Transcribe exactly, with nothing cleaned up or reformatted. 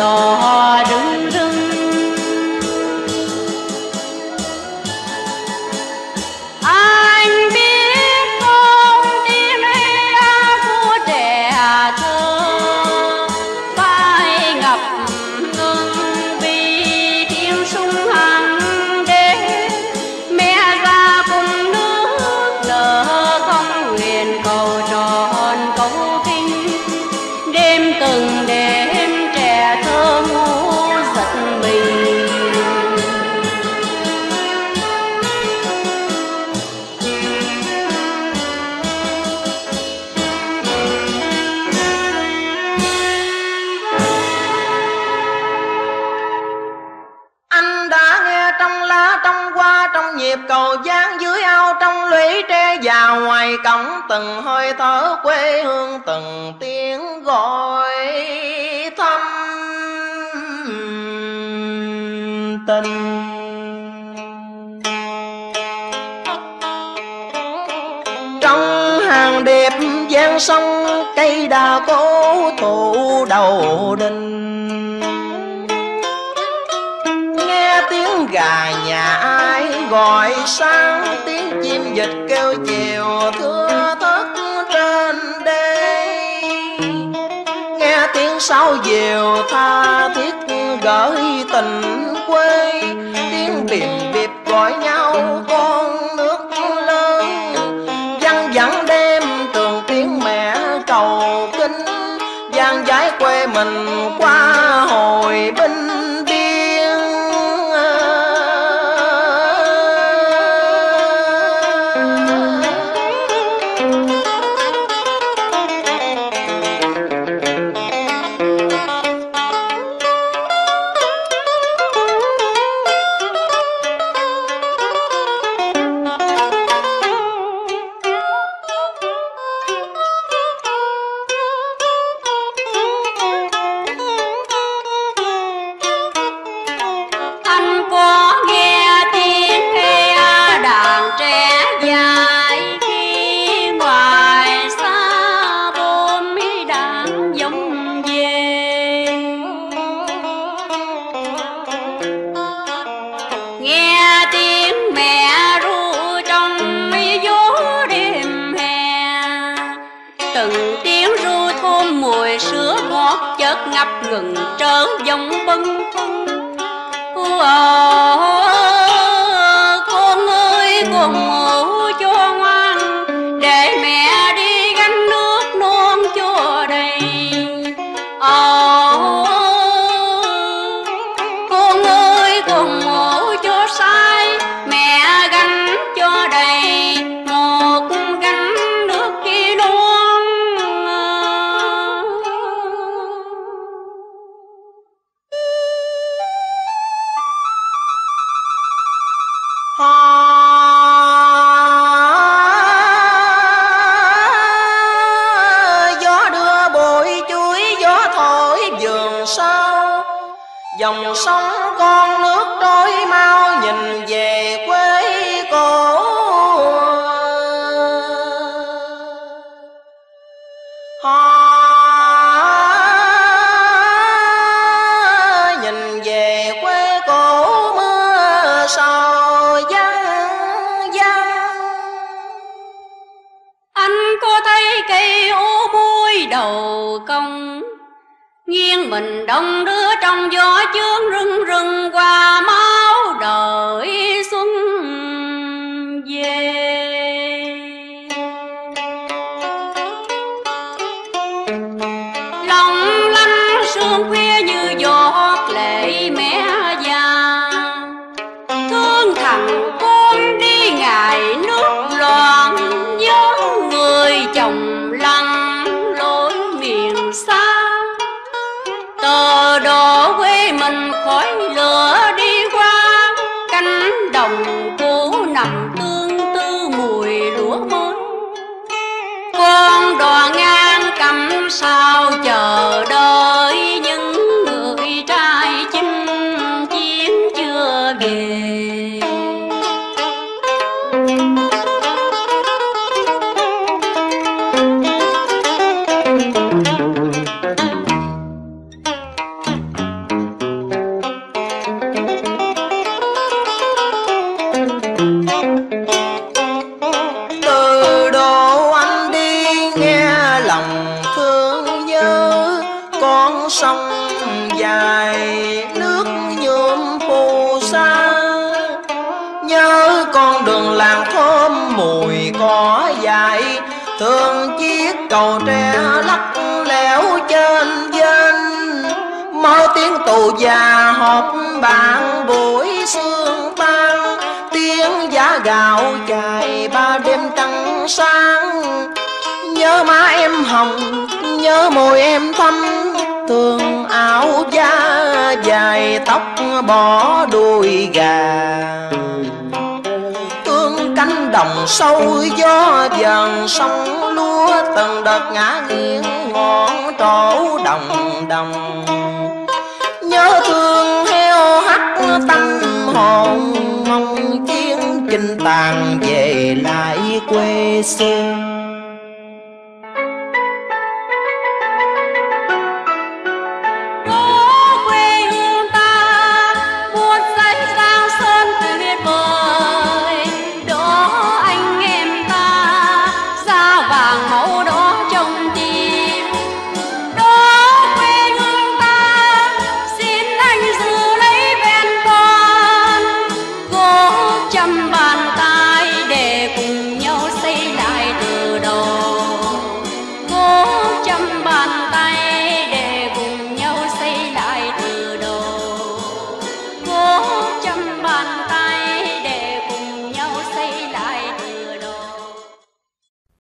đỏ rừng rừng. Anh biết không, tim em của trẻ thơ phải ngập ngừng vì tiếng súng hàng đêm. Mẹ ra cùng nước nở không nguyện cầu tròn câu kinh. Đêm từng đêm trẻ thơ ngu giật mình, anh đã nghe trong lá trong hoa, trong nhịp cầu giang dưới ao, trong lũy tre vào ngoài cổng, từng hơi thở quê hương, từng tiếng gọi thăm tình. Trong hàng đẹp giang sông cây đà cố tụ đầu đình, nghe tiếng gà nhà ai gọi sáng, tiếng chim vịt kêu chiều thưa thớt trên đây, nghe tiếng sáo diều tha thiết gửi tình quê, tiếng bìm bịp gọi nhau con nước lớn văng vẳng đêm, trường tiếng mẹ cầu kinh vang dãi quê mình qua hồi binh. Ngừng trớ dòng bâng khuâng, con ơi con ngủ cho ngoan, để mẹ đi gánh nước non cho đầy. Con ơi con ngủ cho sai, mẹ gánh cho đầy một gánh nước kia non. Dòng sông con nước trôi mau, nhìn về quê cổ. À, nhìn về quê cổ mưa sầu vắng vắng. Anh có thấy cây u bôi đầu công nghiêng mình đông đưa trong gió chướng rừng rừng qua máu đời xuân về. Lòng lanh sương khuya như giọt lệ mẹ già, thương thằng con đi ngày nước loạn, nhớ người chồng lăng lối miền xa. Tờ đổ quê mình khói lửa đi qua cánh đồng cũ nằm tương tư mùi lúa mới. Con đò ngang cầm sao chờ đợi những người trai chinh chiến chưa về. Thank you. ngõ dài, thương chiếc cầu tre lắc lẻo trên dên. Mỗi tiếng tù già họp bàn buổi sương tan, tiếng giá gạo chạy ba đêm trăng sáng. Nhớ má em hồng, nhớ môi em thâm, thương áo da dài tóc bỏ đuôi gà. Thương cánh đồng sâu gió dần sông lúa, từng đợt ngã nghiêng ngọn trổ đồng đồng. Nhớ thương heo hắt tâm hồn, mong chiến chinh tàn về lại quê xưa.